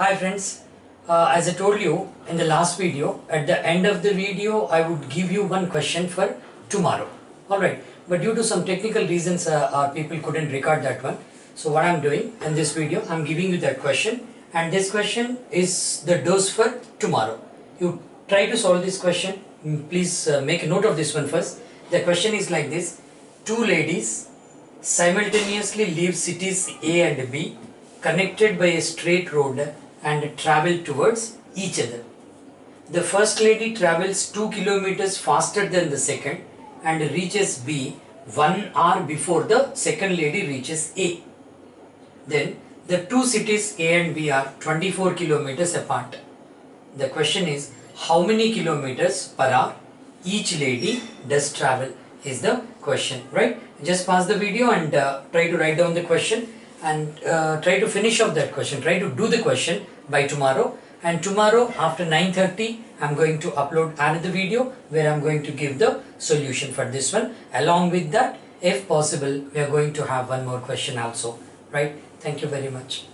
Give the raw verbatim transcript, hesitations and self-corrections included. Hi friends, uh, as I told you in the last video, at the end of the video I would give you one question for tomorrow. Alright, but due to some technical reasons uh, our people couldn't record that one. So what I am doing in this video, I am giving you that question, and this question is the dose for tomorrow. You try to solve this question, please uh, make a note of this one first. The question is like this: two ladies simultaneously leave cities A and B, connected by a straight road, and travel towards each other. The first lady travels two kilometers faster than the second and reaches B one hour before the second lady reaches A. Then the two cities A and B are twenty-four kilometers apart. The question is, how many kilometers per hour each lady does travel is the question, right? Just pause the video and uh, try to write down the question and uh, try to finish off that question. Try to do the question by tomorrow, and tomorrow after nine thirty I'm going to upload another video where I'm going to give the solution for this one. Along with that, if possible, we are going to have one more question also, right? Thank you very much.